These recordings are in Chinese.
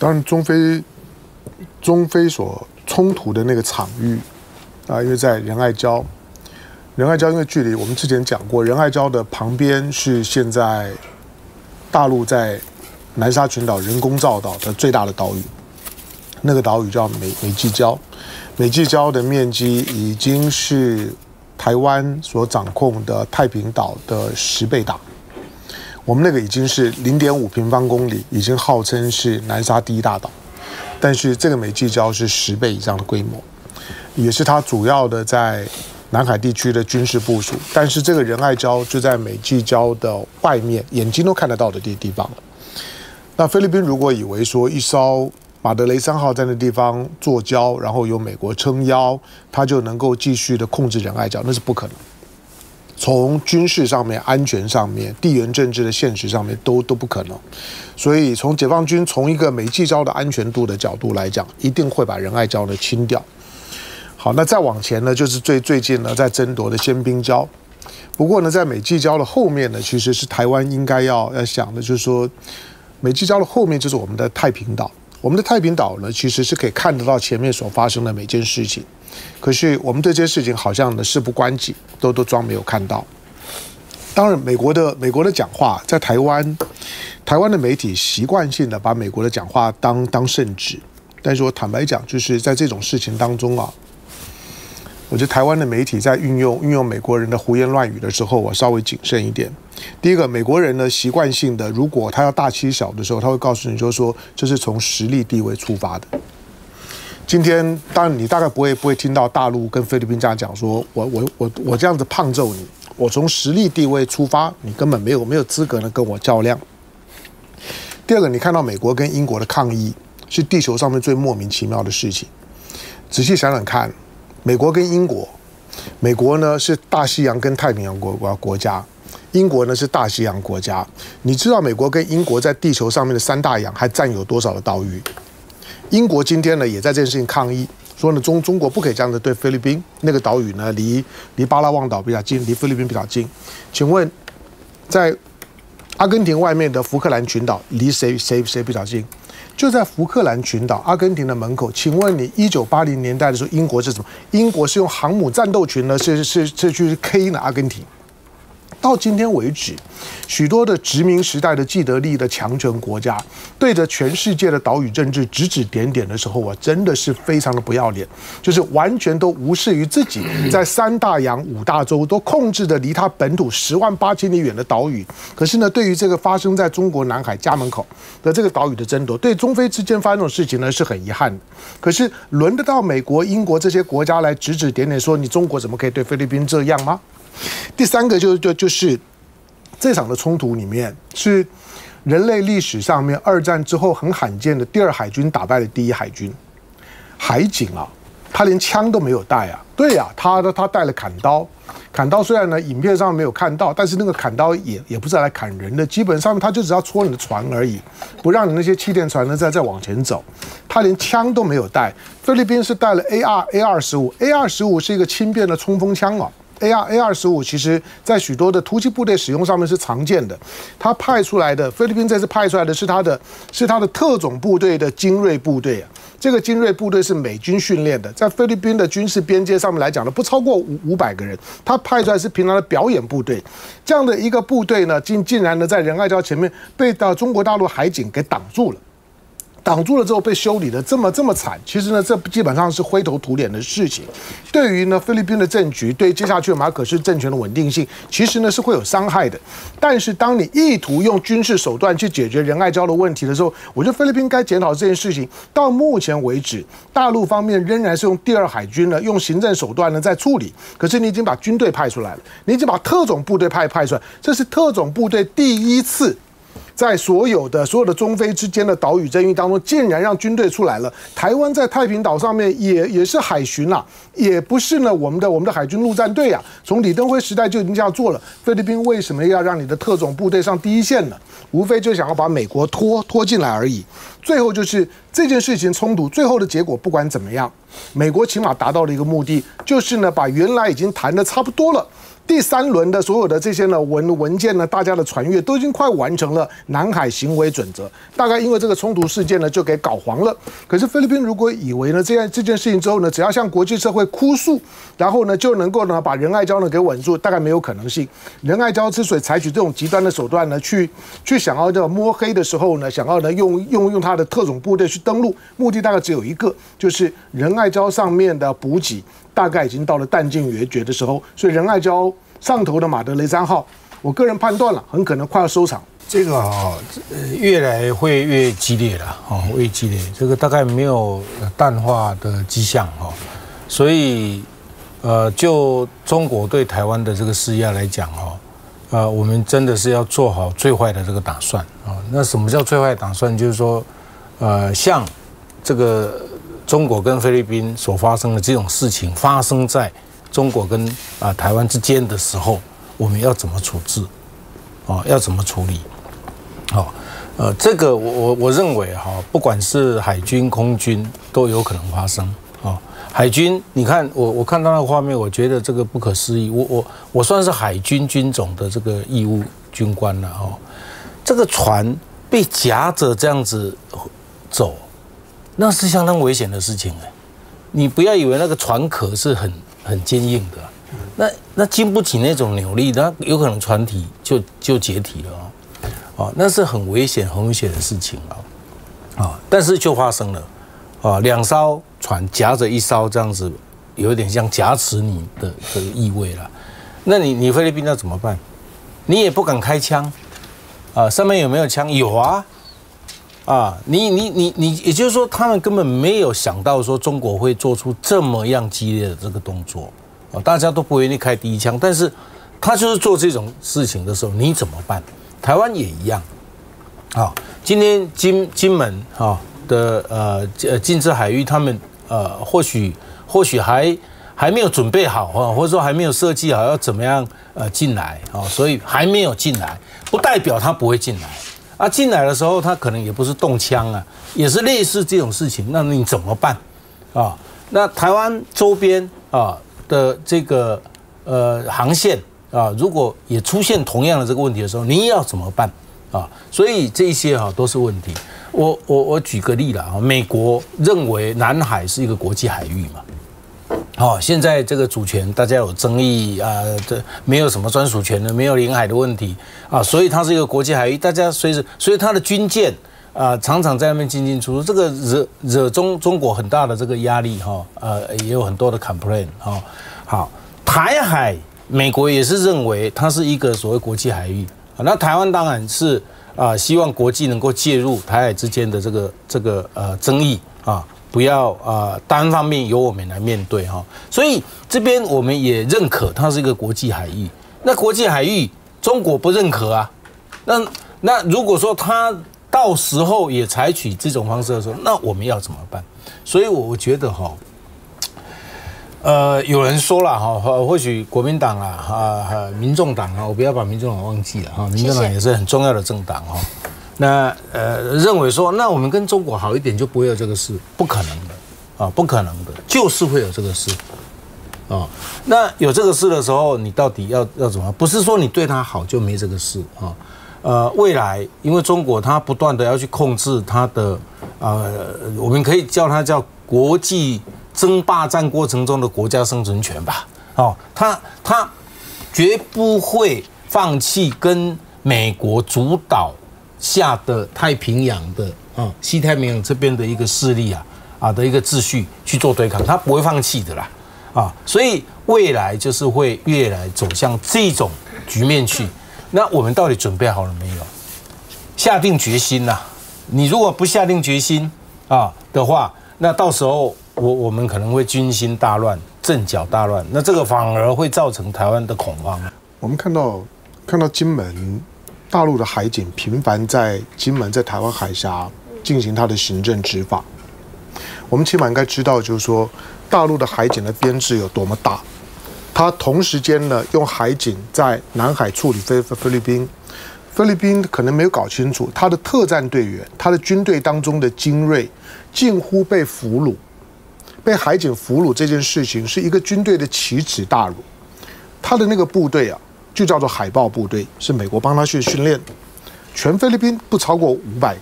当然，中非所冲突的那个场域啊，因为在仁爱礁因为距离我们之前讲过，仁爱礁的旁边是现在大陆在南沙群岛人工造岛的最大的岛屿，那个岛屿叫美济礁。美济礁的面积已经是台湾所掌控的太平岛的10倍大。我们那个已经是0.5平方公里，已经号称是南沙第一大岛，但是这个美济礁是10倍以上的规模，也是它主要的在南海地区的军事部署，但是这个仁爱礁就在美济礁的外面，眼睛都看得到的地方了。那菲律宾如果以为说一艘马德雷3号在那地方坐礁，然后由美国撑腰，它就能够继续的控制仁爱礁，那是不可能。从军事上面、安全上面、地缘政治的现实上面都不可能。所以从解放军从一个美济礁的安全度的角度来讲，一定会把仁爱礁呢清掉。好，那再往前呢，就是最近呢在争夺的仙兵礁。不过呢，在美济礁的后面呢，其实是台湾应该要想的，就是说，美济礁的后面就是我们的太平岛。我们的太平岛呢，其实是可以看得到前面所发生的每件事情，可是我们对这些事情好像呢事不关己，都装没有看到。当然，美国的讲话在台湾的媒体习惯性的把美国的讲话当圣旨，但是我坦白讲，就是在这种事情当中啊。我觉得台湾的媒体在运用美国人的胡言乱语的时候，我稍微谨慎一点。第一个，美国人呢习惯性的，如果他要大欺小的时候，他会告诉你说这是从实力地位出发的。今天当然你大概不会听到大陆跟菲律宾这样讲说，我这样子胖揍你，我从实力地位出发，你根本没有资格呢跟我较量。第二个，你看到美国跟英国的抗议是地球上面最莫名其妙的事情，仔细想想看。美国跟英国，美国呢是大西洋跟太平洋国家，英国呢是大西洋国家。你知道美国跟英国在地球上面的3大洋还占有多少的岛屿？英国今天呢也在这件事情抗议，说呢中国不可以这样子对菲律宾，那个岛屿呢离巴拉望岛比较近，离菲律宾比较近。请问，在阿根廷外面的福克兰群岛离谁比较近？就在福克兰群岛，阿根廷的门口。请问你，1980年代的时候，英国是什么？英国是用航母战斗群呢，是去 K 呢阿根廷。到今天为止，许多的殖民时代的既得利益的强权国家，对着全世界的岛屿政治指指点点的时候，我真的是非常的不要脸，就是完全都无视于自己在3大洋5大洲都控制着离它本土108000里远的岛屿。可是呢，对于这个发生在中国南海家门口的这个岛屿的争夺，对中非之间发生这种事情呢，是很遗憾的。可是轮得到美国、英国这些国家来指指点点说，你中国怎么可以对菲律宾这样吗？第三个就是这场的冲突里面，是人类历史上面2战之后很罕见的2海军打败了1海军。海警啊，他连枪都没有带啊。对啊，他带了砍刀，砍刀虽然呢影片上没有看到，但是那个砍刀也不是来砍人的，基本上他就只要戳你的船而已，不让你那些气垫船呢再往前走。他连枪都没有带。菲律宾是带了 AR A25， 是一个轻便的冲锋枪啊。AR A25其实在许多的突击部队使用上面是常见的。他派出来的，菲律宾这次派出来的是他的特种部队的精锐部队。这个精锐部队是美军训练的，在菲律宾的军事边界上面来讲呢，不超过500个人。他派出来是平常的表演部队，这样的一个部队呢，竟然呢在仁爱礁前面被中国大陆海警给挡住了。挡住了之后被修理的这么惨，其实呢，这基本上是灰头土脸的事情。对于呢菲律宾的政局，对接下去马可仕政权的稳定性，其实呢是会有伤害的。但是当你意图用军事手段去解决仁爱礁的问题的时候，我觉得菲律宾该检讨这件事情。到目前为止，大陆方面仍然是用2海军呢，用行政手段呢在处理。可是你已经把军队派出来了，你已经把特种部队派出来，这是特种部队第一次。在所有的中非之间的岛屿争议当中，竟然让军队出来了。台湾在太平岛上面也是海巡啊，也不是呢我们的海军陆战队啊，从李登辉时代就已经这样做了。菲律宾为什么要让你的特种部队上第一线呢？无非就想要把美国拖进来而已。最后就是这件事情冲突，最后的结果不管怎么样，美国起码达到了一个目的，就是呢把原来已经谈的差不多了。第三轮的所有的这些呢文件呢，大家的传阅都已经快完成了南海行为准则。大概因为这个冲突事件呢，就给搞黄了。可是菲律宾如果以为呢这件事情之后呢，只要向国际社会哭诉，然后呢就能够呢把仁爱礁呢给稳住，大概没有可能性。仁爱礁之所以采取这种极端的手段呢，去想要这摸黑的时候呢，想要呢用它的特种部队去登陆，目的大概只有一个，就是仁爱礁上面的补给。 大概已经到了弹尽援绝的时候，所以仁爱礁上头的马德雷3号，我个人判断了，很可能快要收场。这个啊、越来会越激烈了啊，越激烈，这个大概没有淡化的迹象哈。所以就中国对台湾的这个施压来讲哈，我们真的是要做好最坏的这个打算啊。那什么叫最坏打算？就是说，像这个。 中国跟菲律宾所发生的这种事情，发生在中国跟台湾之间的时候，我们要怎么处置？啊，要怎么处理？好，这个我认为哈，不管是海军、空军都有可能发生啊。海军，你看我看到那个画面，我觉得这个不可思议。我算是海军军种的这个义务军官了哦。这个船被夹着这样子走。 那是相当危险的事情哎，你不要以为那个船壳是很坚硬的、啊，那经不起那种扭力，它有可能船体就解体了哦，啊，那是很危险很危险的事情啊，啊，但是就发生了，啊，2艘船夹着1艘这样子，有点像夹持你的意味了，那你菲律宾要怎么办？你也不敢开枪，啊，上面有没有枪？有啊。 啊，你，也就是说，他们根本没有想到说中国会做出这么样激烈的这个动作啊！大家都不愿意开第一枪，但是他就是做这种事情的时候，你怎么办？台湾也一样啊！今天金门啊的禁制海域，他们或许还没有准备好啊，或者说还没有设计好要怎么样进来啊，所以还没有进来，不代表他不会进来。 啊，进来的时候他可能也不是动枪啊，也是类似这种事情，那你怎么办啊？那台湾周边啊的这个航线啊，如果也出现同样的这个问题的时候，你要怎么办啊？所以这些哈都是问题。我举个例啦啊，美国认为南海是一个国际海域嘛。 哦，现在这个主权大家有争议啊，这没有什么专属权的，没有领海的问题啊，所以它是一个国际海域，大家随时，所以它的军舰啊，常常在那边进进出出，这个惹中国很大的这个压力哈，也有很多的 complaint 哈。好，台海美国也是认为它是一个所谓国际海域，那台湾当然是啊，希望国际能够介入台海之间的这个争议啊。 不要单方面由我们来面对哈，所以这边我们也认可它是一个国际海域。那国际海域中国不认可啊，那如果说他到时候也采取这种方式的时候，那我们要怎么办？所以我觉得哈，有人说了哈，或许国民党啊、民众党啊，我不要把民众党忘记了哈，民众党也是很重要的政党哈。 那认为说，那我们跟中国好一点就不会有这个事，不可能的啊，不可能的，就是会有这个事啊。那有这个事的时候，你到底要怎么？不是说你对他好就没这个事啊。未来因为中国它不断的要去控制它的我们可以叫它叫国际争霸战过程中的国家生存权吧。哦，它绝不会放弃跟美国主导。 下的太平洋的啊，西太平洋这边的一个势力啊的一个秩序去做对抗，他不会放弃的啦啊，所以未来就是会越来走向这种局面去。那我们到底准备好了没有？下定决心啦！你如果不下定决心啊的话，那到时候我们可能会军心大乱、阵脚大乱，那这个反而会造成台湾的恐慌。我们看到金门。 大陆的海警频繁在金门、在台湾海峡进行它的行政执法。我们起码应该知道，就是说大陆的海警的编制有多么大。它同时间呢，用海警在南海处理菲律宾。菲律宾可能没有搞清楚，它的特战队员、它的军队当中的精锐，近乎被俘虏，被海警俘虏这件事情是一个军队的奇耻大辱。他的那个部队啊，就叫做海豹部队，是美国帮他去训练的，全菲律宾不超过500个。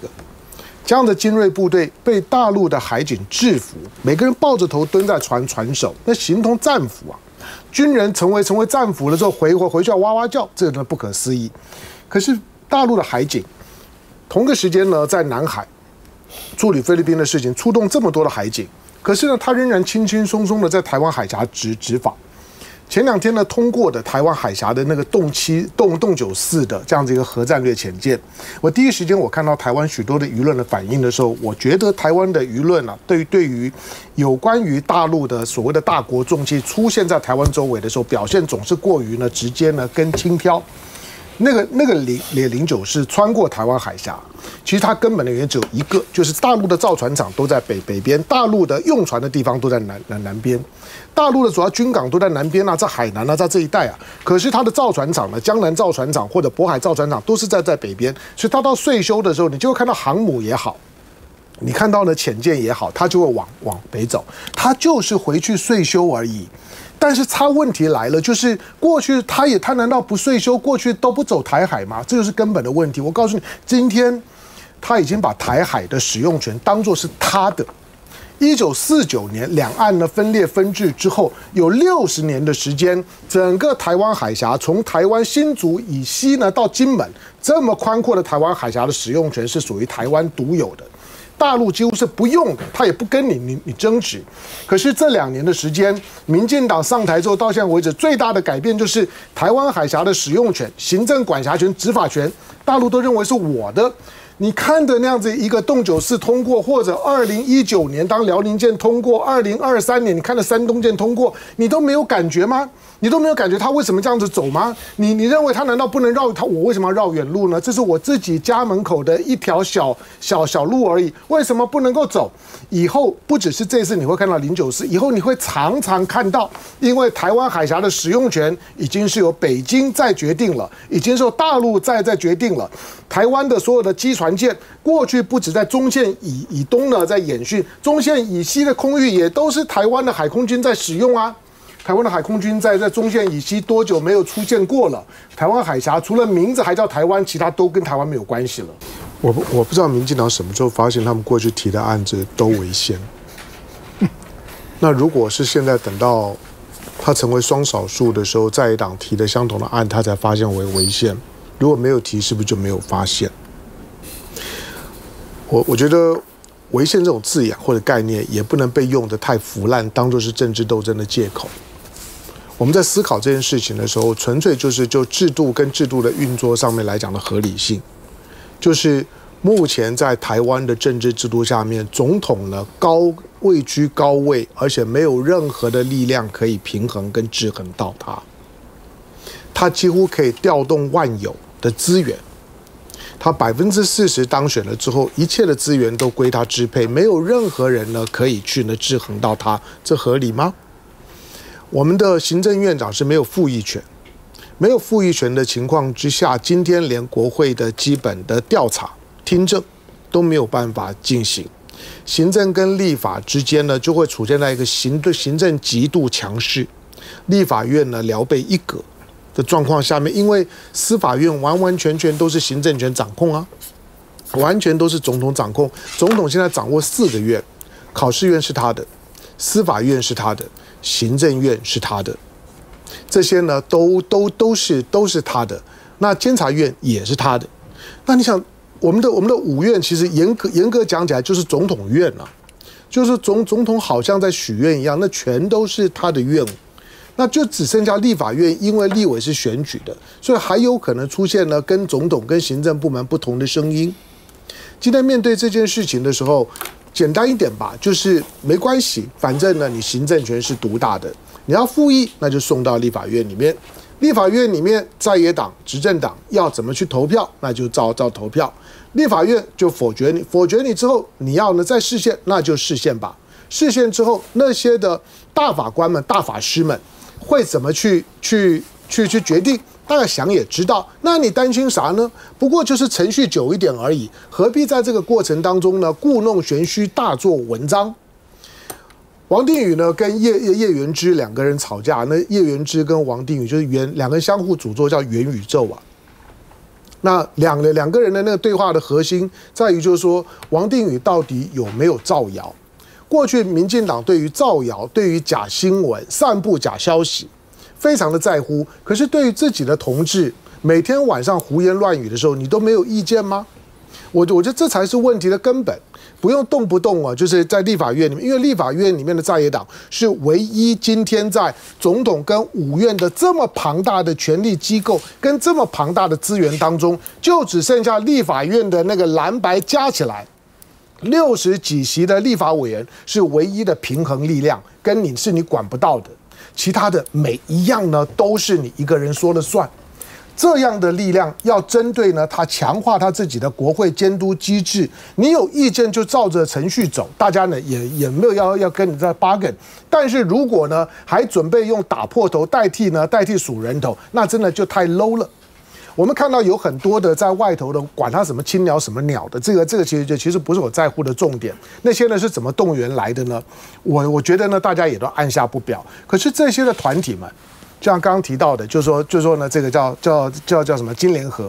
这样的精锐部队被大陆的海警制服，每个人抱着头蹲在船首，那形同战俘啊！军人成为战俘了之后，回去要哇哇叫，这个不可思议。可是大陆的海警，同个时间呢，在南海处理菲律宾的事情，出动这么多的海警，可是呢，他仍然轻轻松松的在台湾海峡执法。 前2天呢，通过的台湾海峡的那个洞94的这样子一个核战略潜舰，我第一时间我看到台湾许多的舆论的反应的时候，我觉得台湾的舆论啊，对于有关于大陆的所谓的大国重器出现在台湾周围的时候，表现总是过于呢直接呢跟轻佻。那个094是穿过台湾海峡，其实它根本的原因只有一个，就是大陆的造船厂都在北边，大陆的用船的地方都在南边，大陆的主要军港都在南边啊，在海南啊，在这一带啊。可是它的造船厂呢，江南造船厂或者渤海造船厂都是在北边，所以它到岁修的时候，你就会看到航母也好，你看到呢潜舰也好，它就会往北走，它就是回去岁修而已。 但是他问题来了，就是过去他难道不税收？过去都不走台海吗？这就是根本的问题。我告诉你，今天他已经把台海的使用权当作是他的。1949年两岸呢分裂分治之后，有60年的时间，整个台湾海峡从台湾新竹以西呢到金门，这么宽阔的台湾海峡的使用权是属于台湾独有的。 大陆几乎是不用的，他也不跟你争执。可是这2年的时间，民进党上台之后到现在为止，最大的改变就是台湾海峡的使用权、行政管辖权、执法权，大陆都认为是我的。你看的那样子一个洞94通过，或者2019年当辽宁舰通过，2023年你看的山东舰通过，你都没有感觉吗？ 你都没有感觉他为什么这样子走吗？你认为他难道不能绕他？我为什么要绕远路呢？这是我自己家门口的一条小路而已，为什么不能够走？以后不只是这次你会看到094，以后你会常常看到，因为台湾海峡的使用权已经是由北京在决定了，已经是由大陆在决定了。台湾的所有的机船舰过去不止在中线以东呢在演训，中线以西的空域也都是台湾的海空军在使用啊。 台湾的海空军在中线以西多久没有出现过了？台湾海峡除了名字还叫台湾，其他都跟台湾没有关系了。我不知道民进党什么时候发现他们过去提的案子都违宪。那如果是现在等到他成为双少数的时候，在野党提的相同的案，他才发现为违宪。如果没有提，是不是就没有发现？我觉得违宪这种字眼或者概念，也不能被用得太腐烂，当作是政治斗争的借口。 我们在思考这件事情的时候，纯粹就是就制度跟制度的运作上面来讲的合理性，就是目前在台湾的政治制度下面，总统呢位居高位，而且没有任何的力量可以平衡跟制衡到他，他几乎可以调动万有的资源，他40%当选了之后，一切的资源都归他支配，没有任何人呢可以去呢制衡到他，这合理吗？ 我们的行政院长是没有复议权，没有复议权的情况之下，今天连国会的基本的调查、听证都没有办法进行，行政跟立法之间呢，就会处现在一个行政极度强势，立法院呢聊备一格的状况下面，因为司法院完全都是行政权掌控啊，完全都是总统掌控，总统现在掌握4个院，考试院是他的，司法院是他的。 行政院是他的，这些呢都是他的。那监察院也是他的。那你想，我们的5院其实严格讲起来就是总统院啊，就是总统好像在许愿一样，那全都是他的愿。那就只剩下立法院，因为立委是选举的，所以还有可能出现呢跟总统跟行政部门不同的声音。今天面对这件事情的时候。 简单一点吧，就是没关系，反正呢，你行政权是独大的，你要复议，那就送到立法院里面。立法院里面，在野党、执政党要怎么去投票，那就照投票。立法院就否决你，否决你之后，你要呢再释宪，那就释宪吧。释宪之后，那些的大法官们、大法师们会怎么去决定？ 大概想也知道，那你担心啥呢？不过就是程序久一点而已，何必在这个过程当中呢故弄玄虚、大做文章？王定宇呢跟叶元之两个人吵架，那叶元之跟王定宇就是两个人相互诅咒，叫元宇宙啊。那两个人的那个对话的核心在于，就是说王定宇到底有没有造谣？过去民进党对于造谣、对于假新闻、散布假消息，非常的在乎。可是对于自己的同志，每天晚上胡言乱语的时候，你都没有意见吗？我觉得这才是问题的根本，不用动不动啊，就是在立法院里面，因为立法院里面的在野党是唯一今天在总统跟五院的这么庞大的权力机构跟这么庞大的资源当中，就只剩下立法院的那个蓝白加起来60几席的立法委员是唯一的平衡力量，跟你是你管不到的，其他的每一样呢都是你一个人说了算。这样的力量要针对呢，他强化他自己的国会监督机制。你有意见就照着程序走，大家呢也没有要跟你在 bargain。但是如果呢还准备用打破头代替数人头，那真的就太 low 了。我们看到有很多的在外头的，管他什么青鸟什么鸟的，这个其实不是我在乎的重点。那些呢是怎么动员来的呢？我觉得呢大家也都按下不表。可是这些的团体们。就像刚刚提到的，就是说呢，这个叫什么金联合，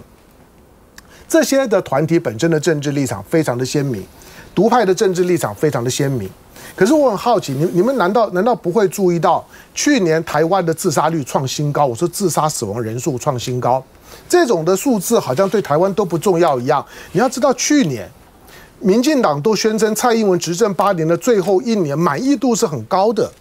这些的团体本身的政治立场非常的鲜明，独派的政治立场非常的鲜明。可是我很好奇，你们难道不会注意到，去年台湾的自杀率创新高？我说自杀死亡人数创新高，这种的数字好像对台湾都不重要一样。你要知道，去年民进党都宣称蔡英文执政8年的最后1年满意度是很高的。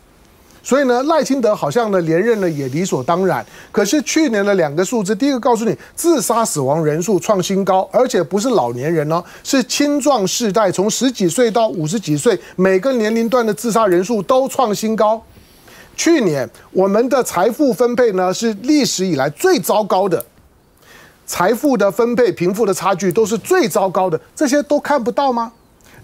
所以呢，赖清德好像呢连任了也理所当然。可是去年的两个数字，第一个告诉你自杀死亡人数创新高，而且不是老年人哦，是青壮世代，从10几岁到50几岁，每个年龄段的自杀人数都创新高。去年我们的财富分配呢是历史以来最糟糕的，财富的分配、贫富的差距都是最糟糕的，这些都看不到吗？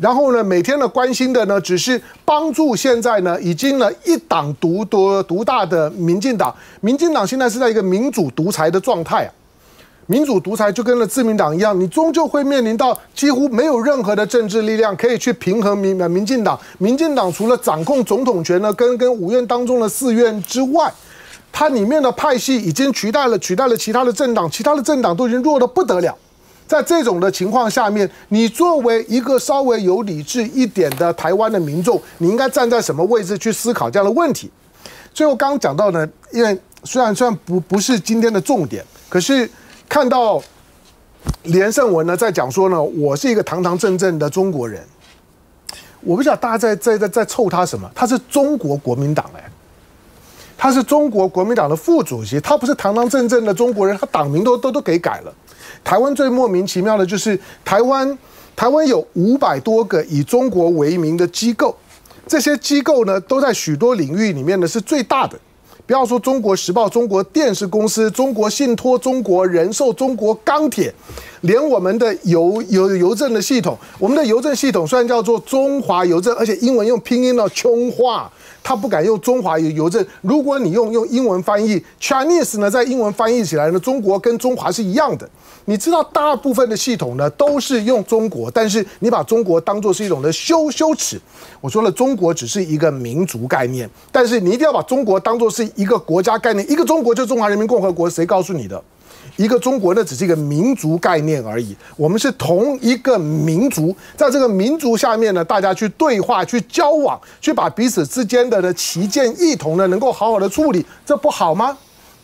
然后呢，每天呢关心的呢，只是帮助现在呢已经呢一党独大的民进党。民进党现在是在一个民主独裁的状态啊，民主独裁就跟了自民党一样，你终究会面临到几乎没有任何的政治力量可以去平衡民进党。民进党除了掌控总统权呢，跟五院当中的4院之外，它里面的派系已经取代了其他的政党，其他的政党都已经弱得不得了。在这种的情况下面，你作为一个稍微有理智一点的台湾的民众，你应该站在什么位置去思考这样的问题？最后刚刚讲到呢，因为虽然不是今天的重点，可是看到连胜文呢在讲说呢，我是一个堂堂正正的中国人，我不晓得大家在凑他什么？他是中国国民党哎，他是中国国民党的副主席，他不是堂堂正正的中国人，他党名都给改了。台湾最莫名其妙的就是台湾有500多个以中国为名的机构，这些机构呢都在许多领域里面呢是最大的。不要说中国时报、中国电视公司、中国信托、中国人寿、中国钢铁，连我们的邮政的系统，我们的邮政系统虽然叫做中华邮政，而且英文用拼音呢，中华。他不敢用中华邮政，如果你用英文翻译 Chinese 呢，在英文翻译起来呢，中国跟中华是一样的。你知道大部分的系统呢都是用中国，但是你把中国当作是一种的羞耻。我说了，中国只是一个民族概念，但是你一定要把中国当作是一个国家概念。一个中国就是中华人民共和国，谁告诉你的？一个中国呢只是一个民族概念而已。我们是同一个民族，在这个民族下面呢，大家去对话、去交往、去把彼此之间的歧见异同呢，能够好好的处理，这不好吗？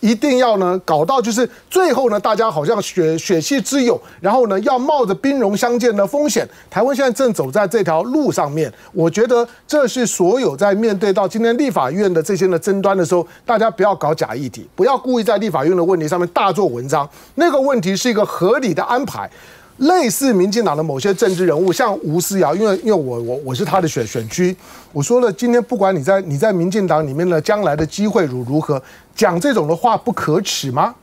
一定要呢搞到就是最后呢，大家好像血气之勇，然后呢要冒着兵戎相见的风险。台湾现在正走在这条路上面，我觉得这是所有在面对到今天立法院的这些的争端的时候，大家不要搞假议题，不要故意在立法院的问题上面大做文章。那个问题是一个合理的安排。类似民进党的某些政治人物，像吴思瑶，因为我是他的选区，我说了，今天不管你在民进党里面的将来的机会如何，讲这种的话不可耻吗？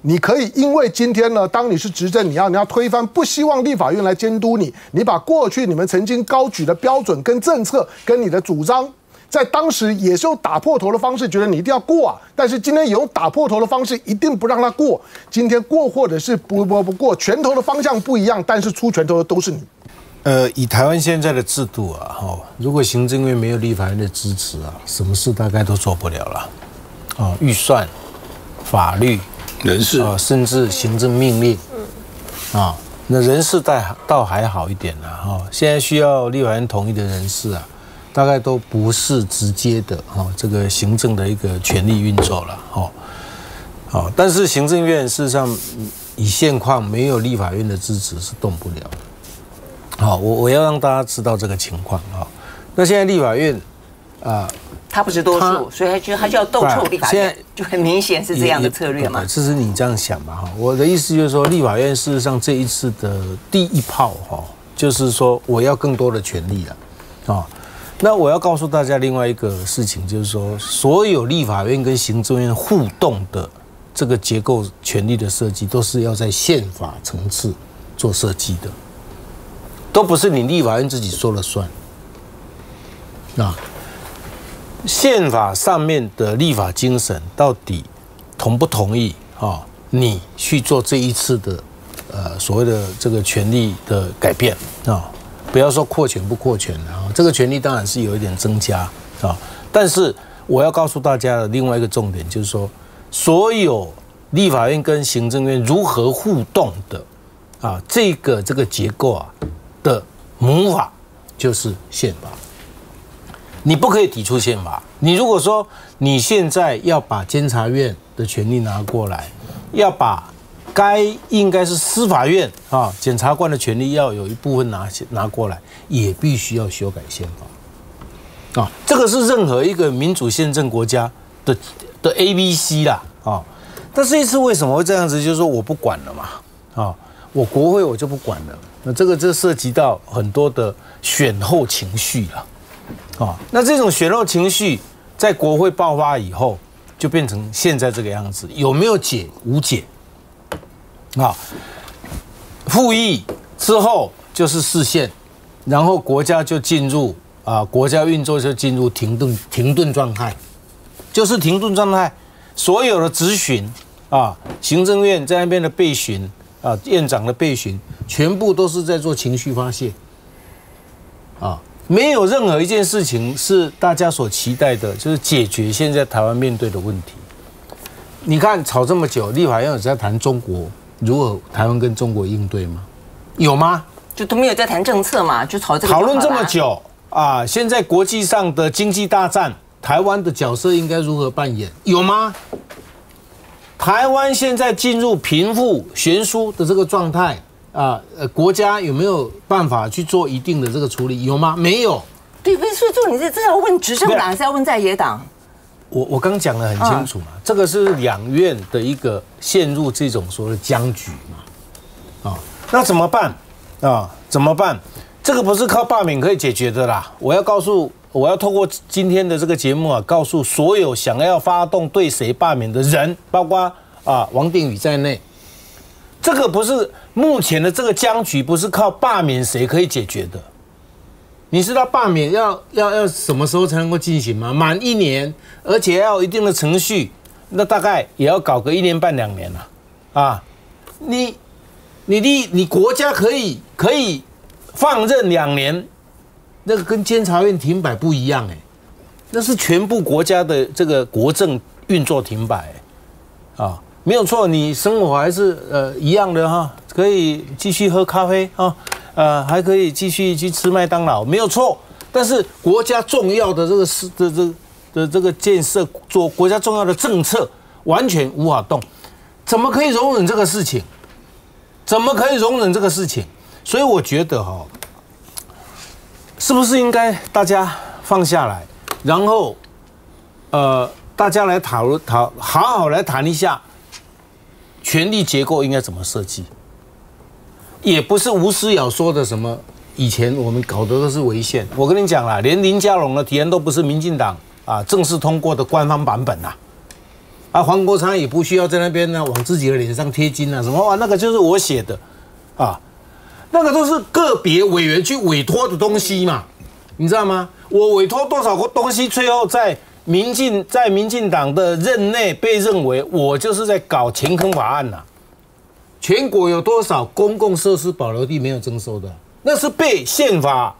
你可以因为今天呢，当你是执政，你要推翻，不希望立法院来监督你，你把过去你们曾经高举的标准跟政策跟你的主张，在当时也是用打破头的方式，觉得你一定要过啊。但是今天也用打破头的方式，一定不让他过。今天过或者是不过，拳头的方向不一样，但是出拳头的都是你。以台湾现在的制度啊，如果行政院没有立法院的支持啊，什么事大概都做不了了。啊，预算、法律、人事啊，甚至行政命令，啊，那人事倒还好一点了哈。现在需要立法院同意的人事啊，大概都不是直接的哈，这个行政的一个权力运作了哈。好，但是行政院事实上以现况没有立法院的支持是动不了的。 好，我要让大家知道这个情况啊。那现在立法院啊，他不是多数，所以他就要斗臭立法院，现在就很明显是这样的策略嘛。其实你这样想嘛哈，我的意思就是说，立法院事实上这一次的第一炮哈，就是说我要更多的权利了啊。那我要告诉大家另外一个事情，就是说，所有立法院跟行政院互动的这个结构权利的设计，都是要在宪法层次做设计的。 都不是你立法院自己说了算。那宪法上面的立法精神到底同不同意啊？你去做这一次的所谓的这个权利的改变啊，不要说扩权不扩权啊，这个权利当然是有一点增加啊。但是我要告诉大家的另外一个重点就是说，所有立法院跟行政院如何互动的啊，这个结构啊。 的母法就是宪法，你不可以抵触宪法。你如果说你现在要把监察院的权力拿过来，要把应该是司法院啊检察官的权力要有一部分拿过来，也必须要修改宪法啊。这个是任何一个民主宪政国家的 A、B、C 啦啊。但是这一次为什么会这样子？就是说我不管了嘛啊，我国会我就不管了。 那这涉及到很多的选后情绪了，啊，那这种选后情绪在国会爆发以后，就变成现在这个样子，有没有解？无解，啊，复议之后就是释宪，然后国家就进入啊，国家运作就进入停顿状态，就是停顿状态，所有的质询啊，行政院在那边的备询。 啊，院长的备询全部都是在做情绪发泄，啊，没有任何一件事情是大家所期待的，就是解决现在台湾面对的问题。你看吵这么久，立法院有在谈中国如何台湾跟中国应对吗？有吗？就都没有在谈政策嘛，就吵这个。讨论这么久啊，现在国际上的经济大战，台湾的角色应该如何扮演？有吗？ 台湾现在进入贫富悬殊的这个状态啊，国家有没有办法去做一定的这个处理？有吗？没有。对，不是，所以就你这要问执政党，还是要问在野党？我刚讲得很清楚嘛，这个是两院的一个陷入这种所谓的僵局嘛，啊，那怎么办啊？怎么办？这个不是靠罢免可以解决的啦。我要透过今天的这个节目啊，告诉所有想要发动对谁罢免的人，包括啊王定宇在内，这个不是目前的这个僵局，不是靠罢免谁可以解决的。你知道罢免要什么时候才能够进行吗？满一年，而且要有一定的程序，那大概也要搞个1年半2年了。啊，你国家可以放任2年。 那个跟监察院停摆不一样哎，那是全部国家的这个国政运作停摆，啊，没有错，你生活还是一样的哈，可以继续喝咖啡啊，还可以继续去吃麦当劳，没有错。但是国家重要的这个建设，做国家重要的政策，完全无法动，怎么可以容忍这个事情？怎么可以容忍这个事情？所以我觉得哈。 是不是应该大家放下来，然后，大家来好好来谈一下，权力结构应该怎么设计？也不是吴思瑶说的什么，以前我们搞的都是违宪。我跟你讲啦，连林佳龙的提案都不是民进党啊正式通过的官方版本呐。啊，黄国昌也不需要在那边呢往自己的脸上贴金啊，什么啊，那个就是我写的，啊。 那个都是个别委员去委托的东西嘛，你知道吗？我委托多少个东西，最后在民进党的任内被认为我就是在搞前坑法案呐、啊。全国有多少公共设施保留地没有征收的？那是被宪法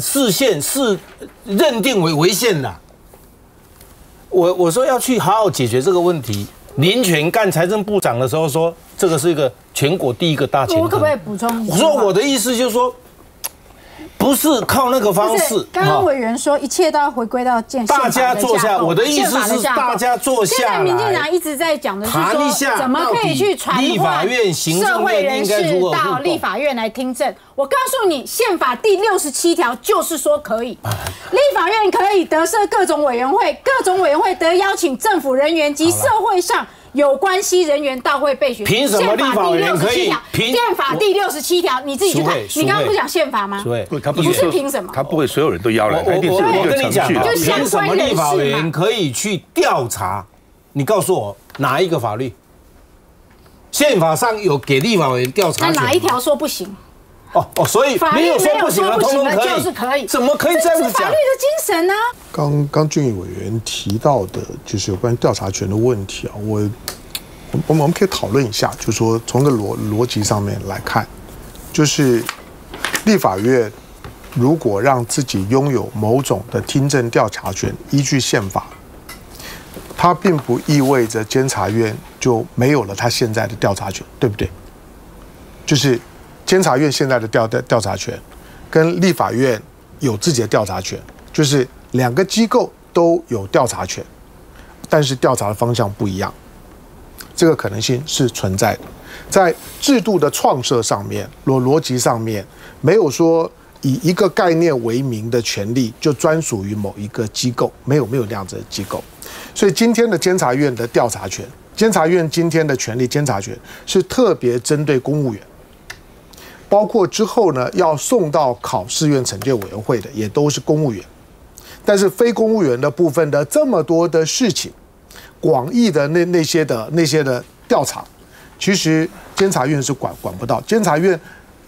释宪是认定为违宪的。我说要去好好解决这个问题。林权干财政部长的时候说，这个是一个全国第一个大前提。我可不可以补充？我说我的意思就是说，不是靠那个方式。刚刚委员说，一切都要回归到宪法的架构。大家坐下，我的意思是大家坐下。现在民进党一直在讲的是说，怎么可以去传唤社会人士到立法院来听证？我告诉你，宪法第67条就是说可以，立法院可以得设各种委员会，各种委员会得邀请政府人员及社会上有关系人员到会备询。凭什么立法委员可以？宪法第67条，你自己去看。你刚刚不讲宪法吗？对，他不是凭什么？他不会所有人都邀来，一定是有一个程序。就凭什么立法委员可以去调查？你告诉我哪一个法律？宪法上有给立法委员调查？那哪一条说不行？哦，所以没有说不行了，通通就是可以，怎么可以这样子讲？法律的精神呢？刚俊宇委员提到的，就是有关调查权的问题啊，我们可以讨论一下，就是说从个逻辑上面来看，就是立法院如果让自己拥有某种的听证调查权，依据宪法，它并不意味着监察院就没有了它现在的调查权，对不对？就是。监察院现在的调查权，跟立法院有自己的调查权，就是两个机构都有调查权，但是调查的方向不一样，这个可能性是存在的。在制度的创设上面，逻辑上面，没有说以一个概念为名的权利就专属于某一个机构，没有那样子的机构。所以今天的监察院的调查权，监察院今天的权利监察权是特别针对公务员。包括之后呢，要送到考试院惩戒委员会的也都是公务员，但是非公务员的部分的这么多的事情，广义的那些的调查，其实监察院是管不到。监察院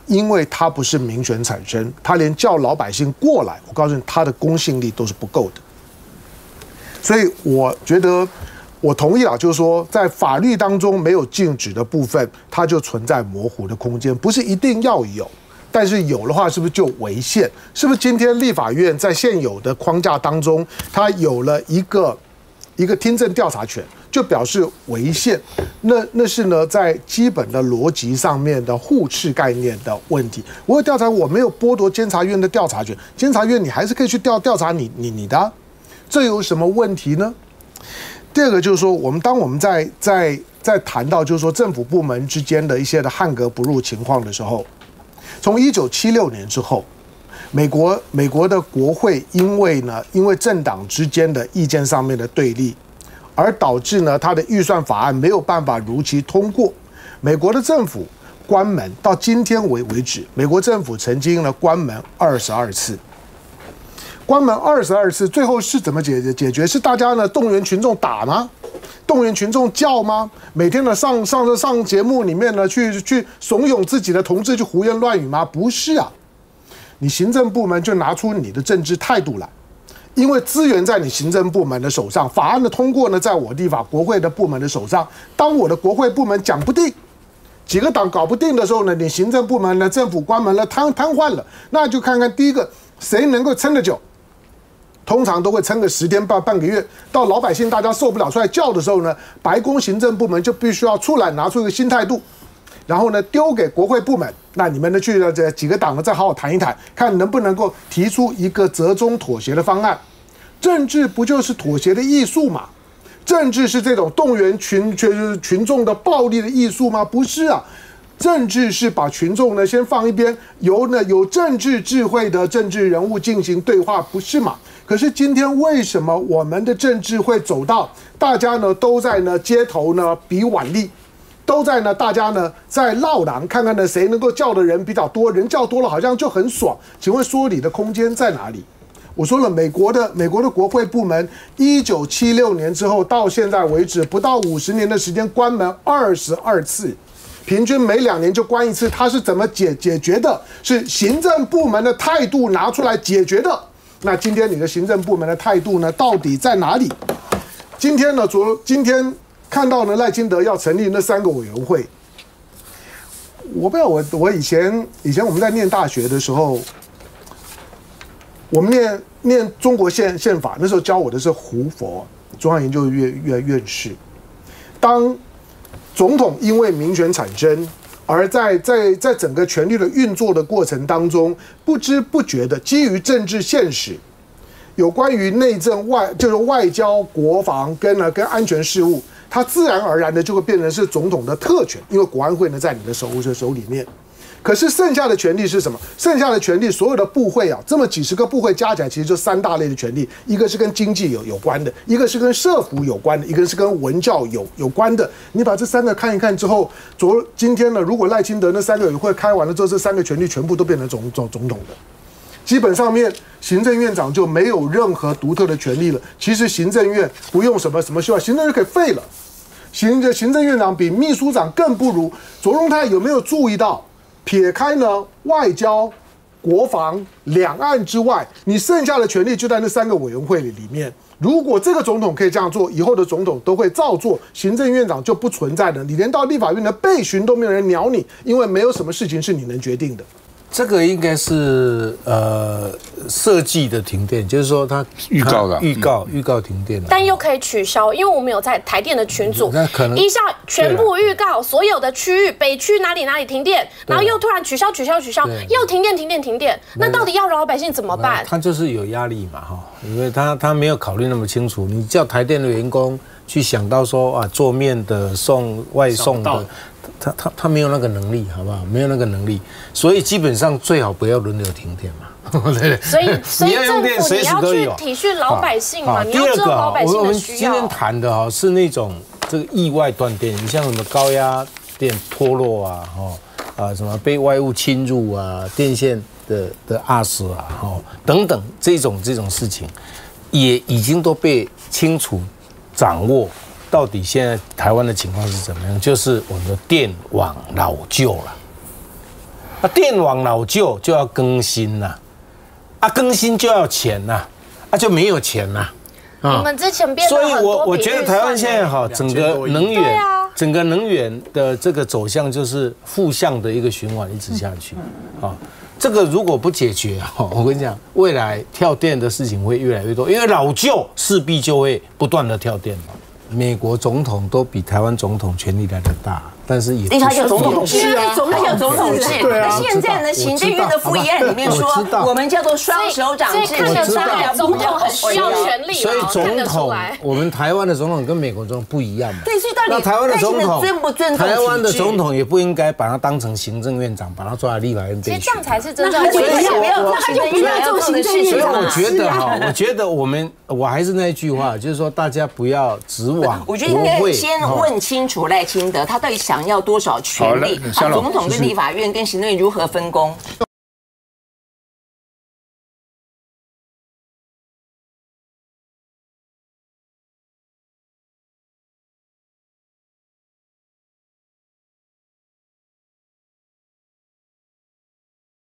因为它不是民选产生，它连叫老百姓过来，我告诉你，它的公信力都是不够的。所以我觉得我同意了，就是说，在法律当中没有禁止的部分，它就存在模糊的空间，不是一定要有，但是有的话，是不是就违宪？是不是今天立法院在现有的框架当中，它有了一个听证调查权，就表示违宪？那是呢，在基本的逻辑上面的互斥概念的问题。我有调查，我没有剥夺监察院的调查权，监察院你还是可以去调查你的、啊，这有什么问题呢？第二个就是说，当我们在谈到就是说政府部门之间的一些的汉格不入情况的时候，从1976年之后，美国的国会因为政党之间的意见上面的对立，而导致呢它的预算法案没有办法如期通过。美国的政府关门到今天为止，美国政府曾经呢关门22次。关门22次，最后是怎么解决？是大家呢动员群众打吗？动员群众叫吗？每天呢上节目里面呢去怂恿自己的同志去胡言乱语吗？不是啊，你行政部门就拿出你的政治态度来，因为资源在你行政部门的手上，法案的通过呢在我立法国会的部门的手上。当我的国会部门讲不定，几个党搞不定的时候呢，你行政部门呢政府关门了，瘫痪了，那就看看第一个谁能够撑得久。通常都会撑个10天半个月，到老百姓大家受不了出来叫的时候呢，白宫行政部门就必须要出来拿出一个新态度，然后呢丢给国会部门，那你们呢去这几个党呢再好好谈一谈，看能不能够提出一个折中妥协的方案。政治不就是妥协的艺术吗？政治是这种动员群众的暴力的艺术吗？不是啊。政治是把群众呢先放一边，由政治智慧的政治人物进行对话，不是嘛？可是今天为什么我们的政治会走到大家呢都在呢街头呢比腕力，都在呢大家呢在绕廊，看看呢谁能够叫的人比较多，人叫多了好像就很爽。请问说理的空间在哪里？我说了，美国的国会部门1976年之后到现在为止不到50年的时间，关门22次。平均每2年就关一次，它是怎么解决的？是行政部门的态度拿出来解决的。那今天你的行政部门的态度呢，到底在哪里？今天呢，今天看到呢，赖清德要成立那3个委员会，我不知道，我以前我们在念大学的时候，我们念中国宪法，那时候教我的是胡佛，中央研究院院士。当总统因为民选产生，而在整个权力的运作的过程当中，不知不觉的基于政治现实，有关于内政就是外交、国防跟安全事务。 它自然而然的就会变成是总统的特权，因为国安会呢在你的手里面。可是剩下的权利是什么？剩下的权利，所有的部会啊，这么几十个部会加起来，其实就三大类的权利：一个是跟经济有关的，一个是跟社福有关的，一个是跟文教有关的。你把这三个看一看之后，今天呢，如果赖清德那三个委员会开完了之后，这三个权利全部都变成总统的。 基本上面，行政院长就没有任何独特的权利了。其实行政院不用什么修改，行政院可以废了。行政院长比秘书长更不如。卓荣泰有没有注意到？撇开呢外交、国防、两岸之外，你剩下的权利就在那三个委员会里面。如果这个总统可以这样做，以后的总统都会照做。行政院长就不存在了，你连到立法院的备询都没有人鸟你，因为没有什么事情是你能决定的。 这个应该是设计的停电，就是说它预告停电了，但又可以取消，因为我们有在台电的群组，那可能一下全部预告所有的区域，北区哪里停电，然后又突然取消，又停电，那到底要老百姓怎么办？他就是有压力嘛哈，因为他没有考虑那么清楚，你叫台电的员工去想到说啊做面的送外送的。 他没有那个能力，好不好？没有那个能力，所以基本上最好不要轮流停电嘛。对，所以政府你要去体恤老百姓嘛，你要知道老百姓的需要。我们今天谈的哈是那种这个意外断电，你像什么高压电脱落啊，什么被外物侵入啊，电线的扼死啊，等等这种事情，也已经都被清楚掌握。 到底现在台湾的情况是怎么样？就是我们的电网老旧了，那电网老旧就要更新啦，啊，更新就要钱啦，啊，就没有钱啦。我们之前变，所以我觉得台湾现在哈，整个能源的这个走向就是负向的一个循环一直下去，啊，这个如果不解决哈，我跟你讲，未来跳电的事情会越来越多，因为老旧势必就会不断的跳电。 美国总统都比台湾总统权力来得大，但是也他有总统制啊，他有总统制。那现在呢，行政院的复议案里面说，我们叫做双手掌制，看得出来总统很需要权力，所以总统，我们台湾的总统跟美国总统不一样嘛。对，所以到底台湾的总统尊不尊重？台湾的总统也不应该把他当成行政院长，把他抓来立法院备询。这样才是真正的。他就不要做行政院长。所以我觉得哈，我还是那一句话，就是说大家不要直。 我觉得应该先问清楚赖清德，他到底想要多少权力？总统跟立法院跟行政院如何分工？